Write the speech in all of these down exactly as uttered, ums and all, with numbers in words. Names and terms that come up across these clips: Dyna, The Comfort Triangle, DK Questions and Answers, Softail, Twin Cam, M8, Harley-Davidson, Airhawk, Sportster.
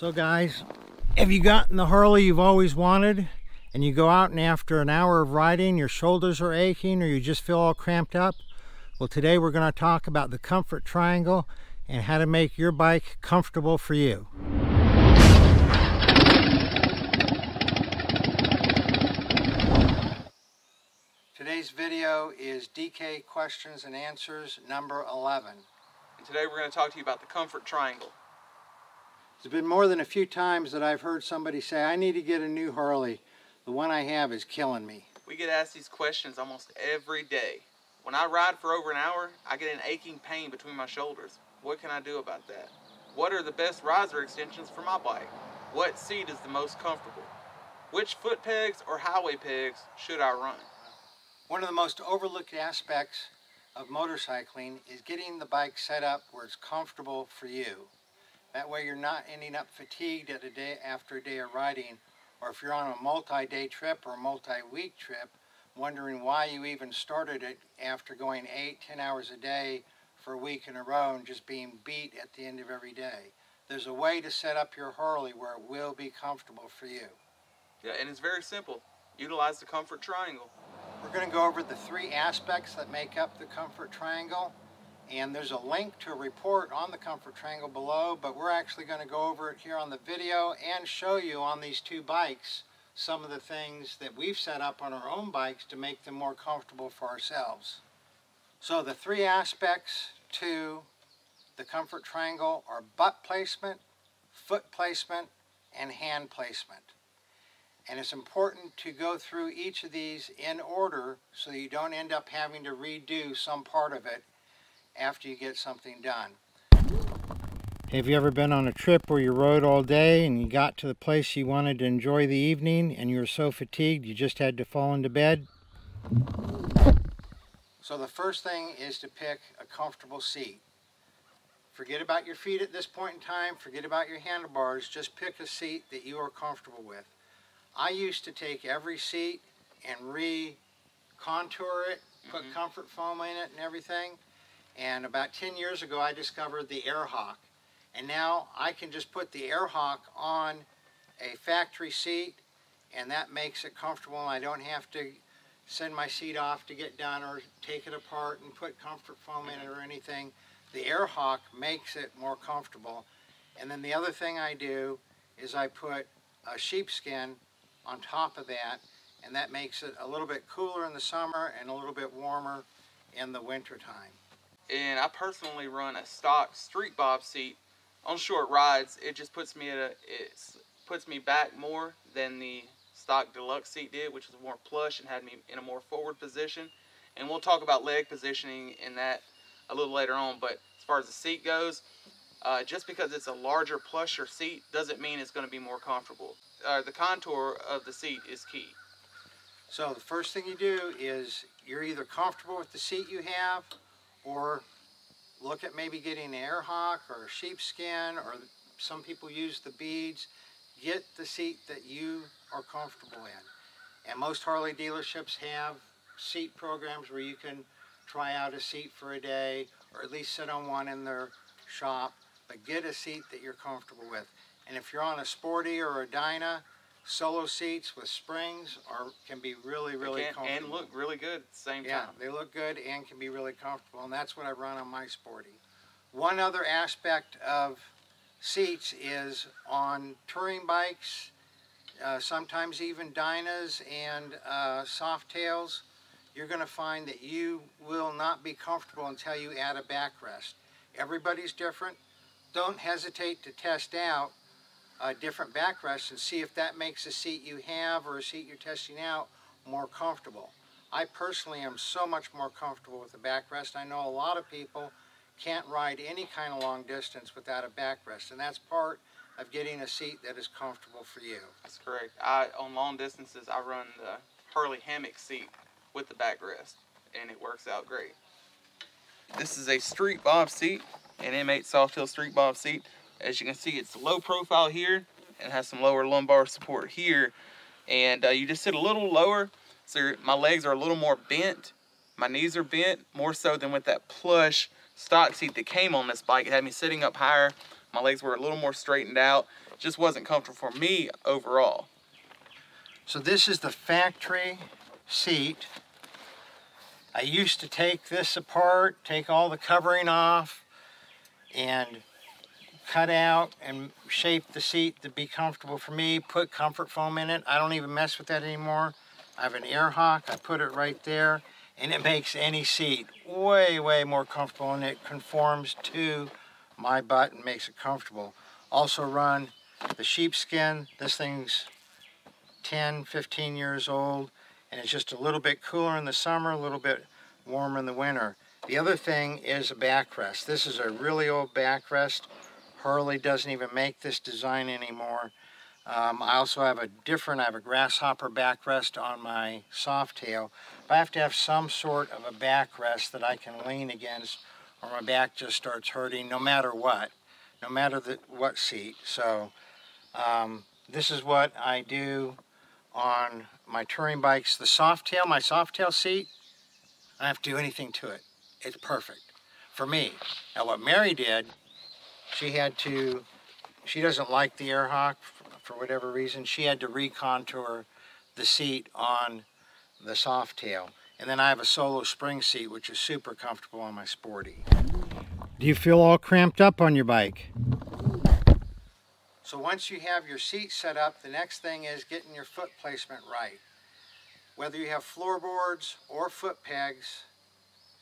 So guys, have you gotten the Harley you've always wanted and you go out and after an hour of riding your shoulders are aching or you just feel all cramped up? Well, today we're going to talk about the Comfort Triangle and how to make your bike comfortable for you. Today's video is D K Questions and Answers number eleven. And today we're going to talk to you about the Comfort Triangle. There's been more than a few times that I've heard somebody say, I need to get a new Harley. The one I have is killing me. We get asked these questions almost every day. When I ride for over an hour, I get an aching pain between my shoulders. What can I do about that? What are the best riser extensions for my bike? What seat is the most comfortable? Which foot pegs or highway pegs should I run? One of the most overlooked aspects of motorcycling is getting the bike set up where it's comfortable for you. That way you're not ending up fatigued at a day after a day of riding, or if you're on a multi-day trip or a multi-week trip, wondering why you even started it after going eight, ten hours a day for a week in a row and just being beat at the end of every day. There's a way to set up your Harley where it will be comfortable for you. Yeah, and it's very simple. Utilize the Comfort Triangle. We're going to go over the three aspects that make up the Comfort Triangle. And there's a link to a report on the Comfort Triangle below, but we're actually going to go over it here on the video and show you on these two bikes some of the things that we've set up on our own bikes to make them more comfortable for ourselves. So the three aspects to the Comfort Triangle are butt placement, foot placement, and hand placement. And it's important to go through each of these in order so you don't end up having to redo some part of it after you get something done. Have you ever been on a trip where you rode all day and you got to the place you wanted to enjoy the evening and you were so fatigued you just had to fall into bed? So the first thing is to pick a comfortable seat. Forget about your feet at this point in time, forget about your handlebars, just pick a seat that you are comfortable with. I used to take every seat and re-contour it, put mm-hmm. comfort foam in it and everything. And about ten years ago I discovered the Airhawk. And now I can just put the Airhawk on a factory seat and that makes it comfortable. I don't have to send my seat off to get done or take it apart and put comfort foam in it or anything. The Airhawk makes it more comfortable. And then the other thing I do is I put a sheepskin on top of that, and that makes it a little bit cooler in the summer and a little bit warmer in the winter time. And I personally run a stock street bob seat on short rides. It just puts me at a, it puts me back more than the stock deluxe seat did, which was more plush and had me in a more forward position. And we'll talk about leg positioning in that a little later on. But as far as the seat goes, uh, just because it's a larger, plusher seat doesn't mean it's going to be more comfortable. Uh, the contour of the seat is key. So the first thing you do is you're either comfortable with the seat you have, or look at maybe getting an Airhawk or sheepskin, or some people use the beads. Get the seat that you are comfortable in. And most Harley dealerships have seat programs where you can try out a seat for a day, or at least sit on one in their shop, but get a seat that you're comfortable with. And if you're on a Sporty or a Dyna, solo seats with springs are can be really, really can, comfortable. And look really good at the same yeah, time. Yeah, they look good and can be really comfortable, and that's what I run on my Sporty. One other aspect of seats is on touring bikes, uh, sometimes even Dynas and uh, Softails, you're going to find that you will not be comfortable until you add a backrest. Everybody's different. Don't hesitate to test out Uh, different backrests and see if that makes a seat you have or a seat you're testing out more comfortable. I personally am so much more comfortable with a backrest. I know a lot of people can't ride any kind of long distance without a backrest, and that's part of getting a seat that is comfortable for you. That's correct. I, on long distances, I run the Harley hammock seat with the backrest, and it works out great. This is a street bob seat, an M eight Softail street bob seat. As you can see, it's low profile here and has some lower lumbar support here. And uh, you just sit a little lower, so my legs are a little more bent. My knees are bent, more so than with that plush stock seat that came on this bike. It had me sitting up higher, My legs were a little more straightened out. Just wasn't comfortable for me overall. So this is the factory seat. I used to take this apart, take all the covering off, and cut out and shape the seat to be comfortable for me, put comfort foam in it. I don't even mess with that anymore. I have an Airhawk, I put it right there, and it makes any seat way, way more comfortable, and it conforms to my butt and makes it comfortable. Also run the sheepskin. This thing's ten, fifteen years old, and it's just a little bit cooler in the summer, a little bit warmer in the winter. The other thing is a backrest. This is a really old backrest. Harley doesn't even make this design anymore. Um, I also have a different, I have a grasshopper backrest on my Softail. But I have to have some sort of a backrest that I can lean against, or my back just starts hurting no matter what, no matter the, what seat. So um, this is what I do on my touring bikes. The Softail, my Softail seat, I don't have to do anything to it. It's perfect for me. Now what Mary did, she had to, she doesn't like the Airhawk for whatever reason. She had to recontour the seat on the Softail. And then I have a solo spring seat, which is super comfortable on my Sporty. Do you feel all cramped up on your bike? So once you have your seat set up, the next thing is getting your foot placement right. Whether you have floorboards or foot pegs,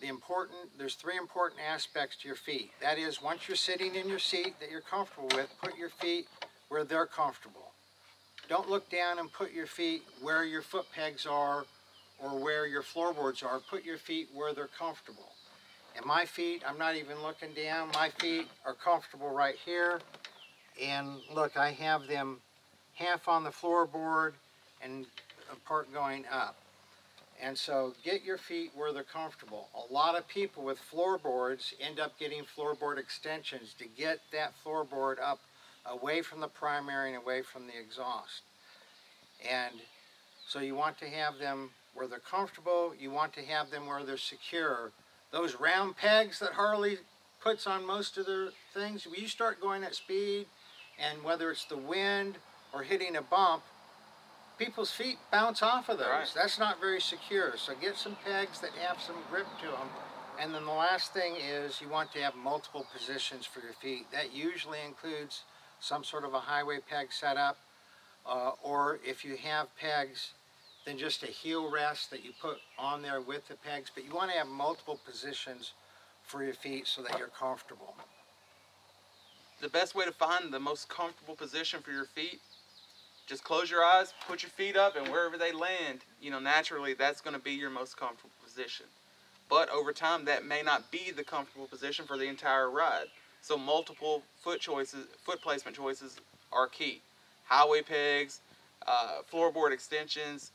the important, there's three important aspects to your feet. That is, once you're sitting in your seat that you're comfortable with, put your feet where they're comfortable. Don't look down and put your feet where your foot pegs are or where your floorboards are. Put your feet where they're comfortable. And my feet, I'm not even looking down. My feet are comfortable right here. And look, I have them half on the floorboard and a part going up. And so get your feet where they're comfortable. A lot of people with floorboards end up getting floorboard extensions to get that floorboard up away from the primary and away from the exhaust. And so you want to have them where they're comfortable. You want to have them where they're secure. Those round pegs that Harley puts on most of their things, when you start going at speed, and whether it's the wind or hitting a bump, people's feet bounce off of those. Right. That's not very secure. So get some pegs that have some grip to them. And then the last thing is you want to have multiple positions for your feet. That usually includes some sort of a highway peg setup, uh, or if you have pegs, then just a heel rest that you put on there with the pegs. But you want to have multiple positions for your feet so that you're comfortable. The best way to find the most comfortable position for your feet, just close your eyes, put your feet up, and wherever they land, you know, naturally that's going to be your most comfortable position. But over time, that may not be the comfortable position for the entire ride. So multiple foot choices, foot placement choices are key. Highway pegs, uh, floorboard extensions,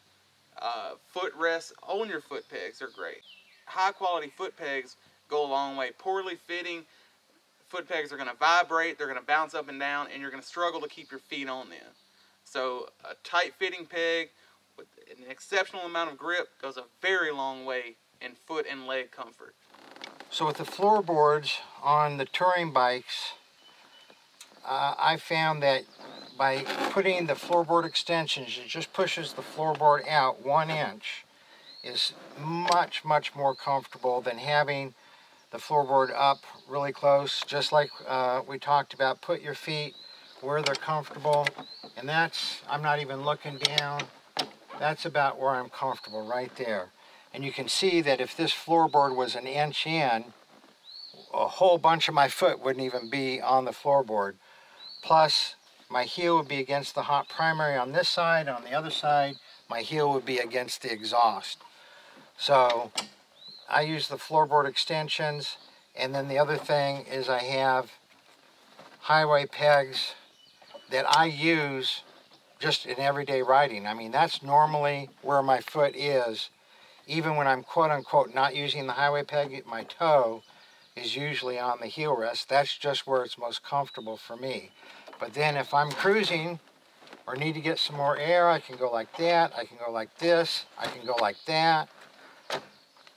uh, foot rests on your foot pegs are great. High quality foot pegs go a long way. Poorly fitting foot pegs are going to vibrate, they're going to bounce up and down, and you're going to struggle to keep your feet on them. So a tight fitting peg with an exceptional amount of grip goes a very long way in foot and leg comfort. So with the floorboards on the touring bikes, uh, I found that by putting the floorboard extensions, it just pushes the floorboard out one inch, is much, much more comfortable than having the floorboard up really close. Just like uh, we talked about, put your feet where they're comfortable. And that's, I'm not even looking down. That's about where I'm comfortable, right there. And you can see that if this floorboard was an inch in, a whole bunch of my foot wouldn't even be on the floorboard. Plus, my heel would be against the hot primary on this side, on the other side, my heel would be against the exhaust. So I use the floorboard extensions, and then the other thing is I have highway pegs that I use just in everyday riding. I mean, that's normally where my foot is. Even when I'm quote unquote not using the highway peg, my toe is usually on the heel rest. That's just where it's most comfortable for me. But then if I'm cruising or need to get some more air, I can go like that, I can go like this, I can go like that.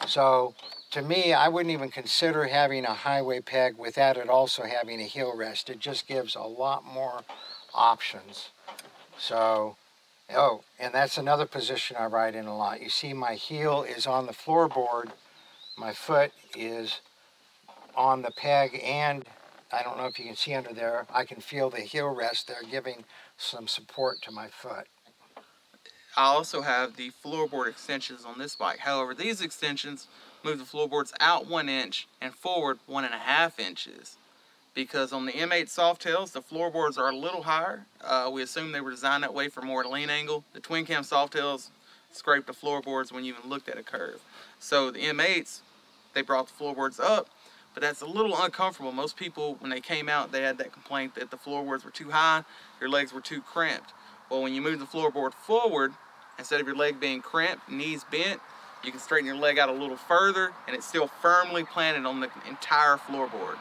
So to me, I wouldn't even consider having a highway peg without it also having a heel rest. It just gives a lot more options. So, oh, and that's another position I ride in a lot. You see my heel is on the floorboard. My foot is on the peg, and I don't know if you can see under there, I can feel the heel rest there giving some support to my foot. I also have the floorboard extensions on this bike. However, these extensions move the floorboards out one inch and forward one and a half inches. Because on the M eight Softails, the floorboards are a little higher. Uh, we assume they were designed that way for more lean angle. The Twin Cam Softails scraped the floorboards when you even looked at a curve. So the M eights, they brought the floorboards up, but that's a little uncomfortable. Most people, when they came out, they had that complaint that the floorboards were too high, your legs were too cramped. Well, when you move the floorboard forward, instead of your leg being cramped, knees bent, you can straighten your leg out a little further, and it's still firmly planted on the entire floorboard.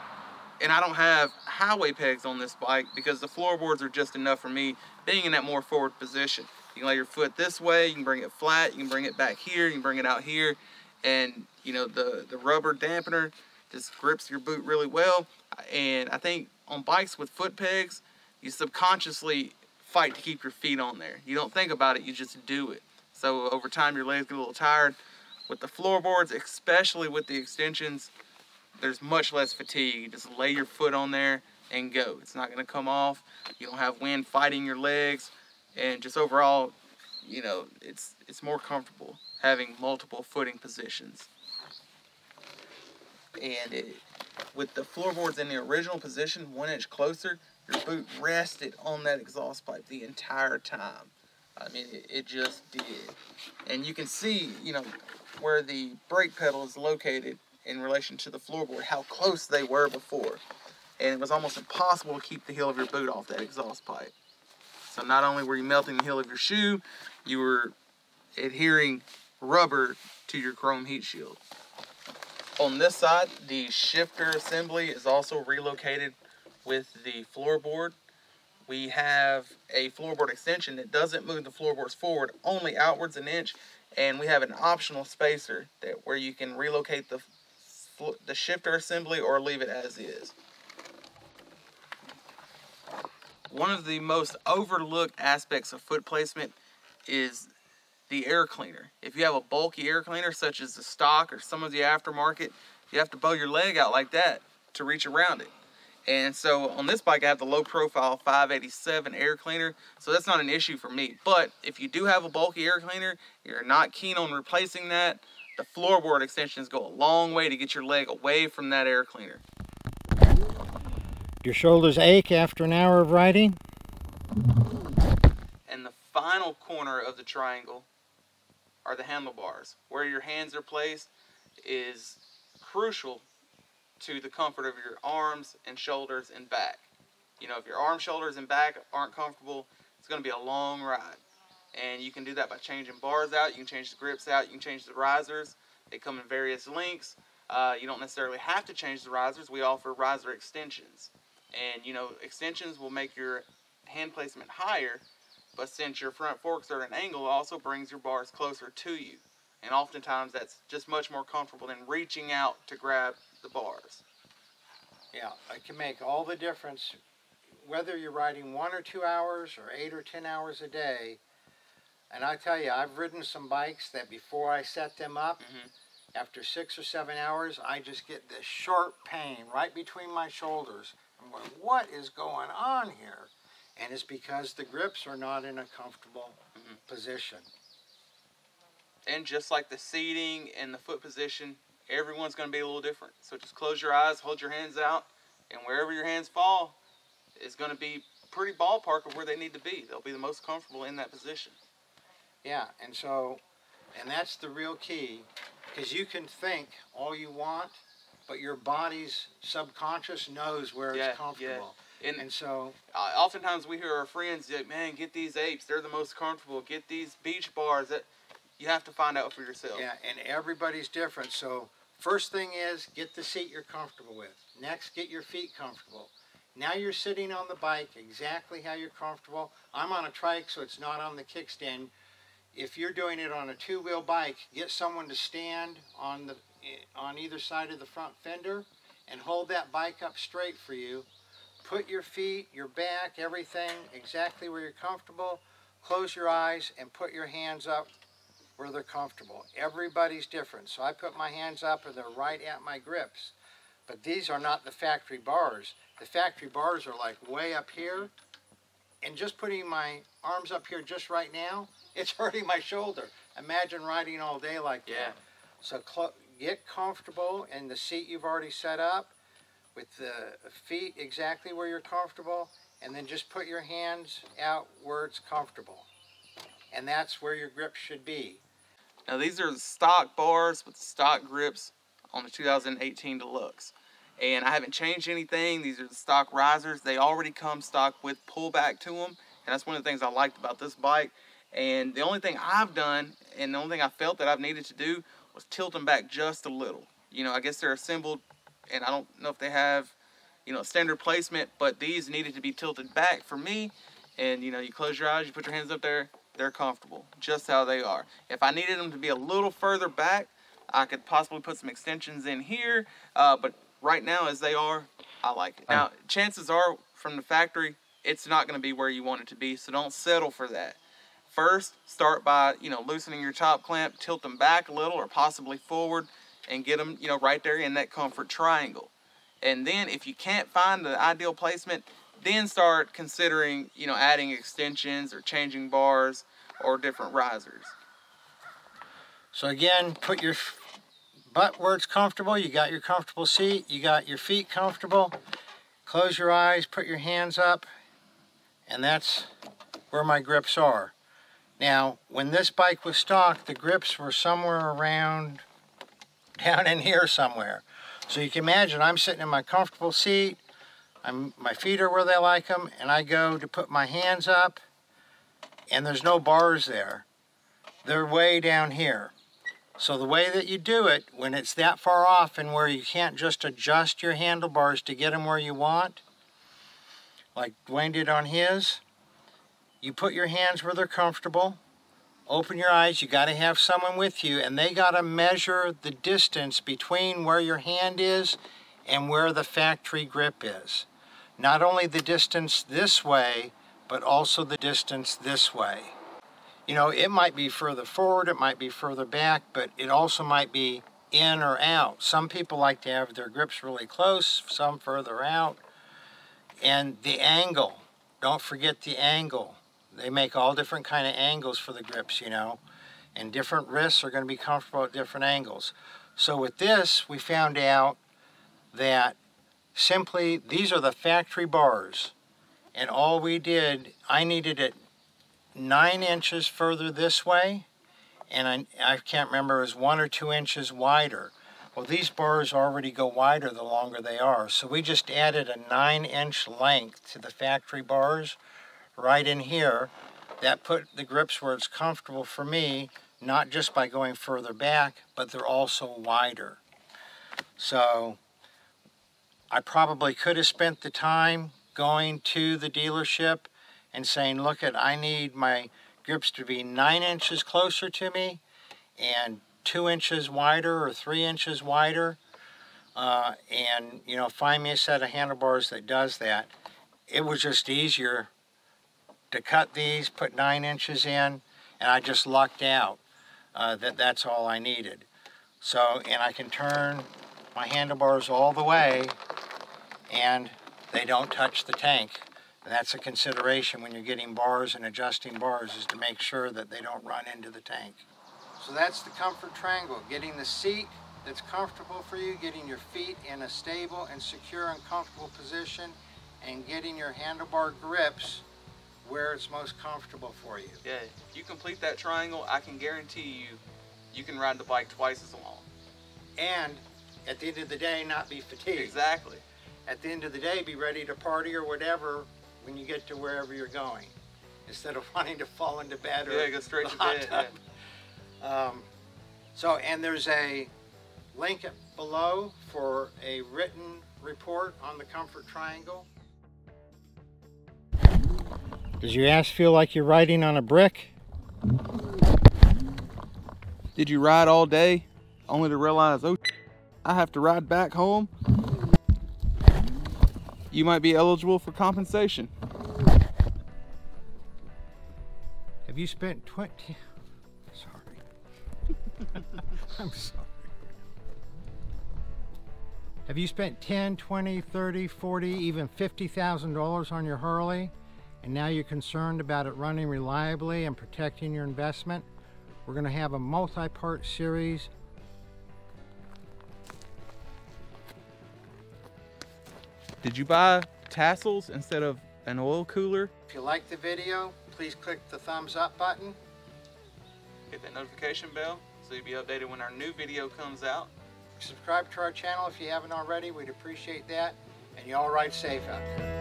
And I don't have highway pegs on this bike because the floorboards are just enough for me being in that more forward position. You can lay your foot this way, you can bring it flat, you can bring it back here, you can bring it out here. And you know, the, the rubber dampener just grips your boot really well. And I think on bikes with foot pegs, you subconsciously fight to keep your feet on there. You don't think about it, you just do it. So over time, your legs get a little tired. With the floorboards, especially with the extensions, there's much less fatigue. Just lay your foot on there and go. It's not gonna come off. You don't have wind fighting your legs. And just overall, you know, it's, it's more comfortable having multiple footing positions. And it, with the floorboards in the original position, one inch closer, your boot rested on that exhaust pipe the entire time. I mean, it, it just did. And you can see, you know, where the brake pedal is located in relation to the floorboard, how close they were before. And it was almost impossible to keep the heel of your boot off that exhaust pipe. So not only were you melting the heel of your shoe, you were adhering rubber to your chrome heat shield. On this side, the shifter assembly is also relocated with the floorboard. We have a floorboard extension that doesn't move the floorboards forward, only outwards an inch. And we have an optional spacer that where you can relocate the the shifter assembly or leave it as is. One of the most overlooked aspects of foot placement is the air cleaner. If you have a bulky air cleaner, such as the stock or some of the aftermarket, you have to bow your leg out like that to reach around it. And so on this bike, I have the low profile five eighty-seven air cleaner, so that's not an issue for me. But if you do have a bulky air cleaner, you're not keen on replacing that, the floorboard extensions go a long way to get your leg away from that air cleaner. Your shoulders ache after an hour of riding? And the final corner of the triangle are the handlebars. Where your hands are placed is crucial to the comfort of your arms and shoulders and back. You know, if your arms, shoulders, and back aren't comfortable, it's gonna be a long ride. And you can do that by changing bars out, you can change the grips out, you can change the risers. They come in various lengths. Uh, you don't necessarily have to change the risers. We offer riser extensions. And you know, extensions will make your hand placement higher, but since your front forks are at an angle, it also brings your bars closer to you. And oftentimes that's just much more comfortable than reaching out to grab the bars. Yeah, it can make all the difference whether you're riding one or two hours or eight or ten hours a day. And I tell you, I've ridden some bikes that before I set them up, mm-hmm. after six or seven hours, I just get this sharp pain right between my shoulders. I'm going, what is going on here? And it's because the grips are not in a comfortable mm-hmm. position. And just like the seating and the foot position, everyone's going to be a little different. So just close your eyes, hold your hands out, and wherever your hands fall is going to be pretty ballpark of where they need to be. They'll be the most comfortable in that position. Yeah, and so, and that's the real key, because you can think all you want, but your body's subconscious knows where yeah, it's comfortable. Yeah. And, and so, uh, oftentimes we hear our friends say, man, get these apes, they're the most comfortable, get these beach bars. That you have to find out for yourself. Yeah, and everybody's different. So first thing is, get the seat you're comfortable with. Next, get your feet comfortable. Now you're sitting on the bike exactly how you're comfortable. I'm on a trike, so it's not on the kickstand. If you're doing it on a two-wheel bike, get someone to stand on the on either side of the front fender and hold that bike up straight for you. Put your feet, your back, everything exactly where you're comfortable. Close your eyes and put your hands up where they're comfortable. Everybody's different. So I put my hands up and they're right at my grips. But these are not the factory bars. The factory bars are like way up here. And just putting my arms up here just right now, it's hurting my shoulder. Imagine riding all day like that. Yeah. So get comfortable in the seat you've already set up with the feet exactly where you're comfortable. And then just put your hands out where it's comfortable. And that's where your grip should be. Now these are the stock bars with stock grips on the two thousand eighteen Deluxe. And I haven't changed anything. These are the stock risers. They already come stock with pullback to them. And that's one of the things I liked about this bike. And the only thing I've done, and the only thing I felt that I've needed to do, was tilt them back just a little. You know, I guess they're assembled, and I don't know if they have, you know, standard placement, but these needed to be tilted back for me. And, you know, you close your eyes, you put your hands up there, they're comfortable, just how they are. If I needed them to be a little further back, I could possibly put some extensions in here, uh, but right now, as they are, I like it. Now, chances are, from the factory, it's not going to be where you want it to be, so don't settle for that. First, start by, you know, loosening your top clamp, tilt them back a little or possibly forward, and get them, you know, right there in that comfort triangle. And then, if you can't find the ideal placement, then start considering, you know, adding extensions or changing bars or different risers. So again, put your butt where it's comfortable. You got your comfortable seat, you got your feet comfortable. Close your eyes, put your hands up, and that's where my grips are. Now, when this bike was stock, the grips were somewhere around down in here somewhere. So you can imagine I'm sitting in my comfortable seat, I'm, my feet are where they like them, and I go to put my hands up, and there's no bars there. They're way down here. So the way that you do it, when it's that far off and where you can't just adjust your handlebars to get them where you want, like Dwayne did on his, you put your hands where they're comfortable, open your eyes, you gotta have someone with you, and they gotta measure the distance between where your hand is and where the factory grip is. Not only the distance this way, but also the distance this way. You know, it might be further forward, it might be further back, but it also might be in or out. Some people like to have their grips really close, some further out. And the angle, don't forget the angle. They make all different kind of angles for the grips, you know, and different wrists are going to be comfortable at different angles. So with this, we found out that simply these are the factory bars, and all we did, I needed it nine inches further this way, and I, I can't remember, it was one or two inches wider. Well, these bars already go wider the longer they are, so we just added a nine inch length to the factory bars right in here. That put the grips where it's comfortable for me, not just by going further back, but they're also wider. So I probably could have spent the time going to the dealership and saying, look at, I need my grips to be nine inches closer to me and two inches wider or three inches wider, uh, and, you know, find me a set of handlebars that does that. It was just easier to cut these, put nine inches in, and I just lucked out uh, that that's all I needed. So, and I can turn my handlebars all the way and they don't touch the tank. And that's a consideration when you're getting bars and adjusting bars, is to make sure that they don't run into the tank. So that's the comfort triangle, getting the seat that's comfortable for you, getting your feet in a stable and secure and comfortable position, and getting your handlebar grips where it's most comfortable for you. Yeah, if you complete that triangle, I can guarantee you, you can ride the bike twice as long. And at the end of the day, not be fatigued. Exactly. At the end of the day, be ready to party or whatever when you get to wherever you're going, instead of wanting to fall into bed or yeah, go straight to bed. Yeah. Um, so, and there's a link below for a written report on the comfort triangle. Does your ass feel like you're riding on a brick? Did you ride all day? only to realize, oh, I have to ride back home. You might be eligible for compensation. Have you spent twenty? Sorry. I'm sorry. Have you spent ten, twenty, thirty, forty, even fifty thousand dollars on your Harley, and now you're concerned about it running reliably and protecting your investment? We're going to have a multi-part series. Did you buy tassels instead of an oil cooler? If you like the video, please click the thumbs up button. Hit that notification bell so you'll be updated when our new video comes out. Subscribe to our channel if you haven't already. We'd appreciate that. And y'all ride safe out there.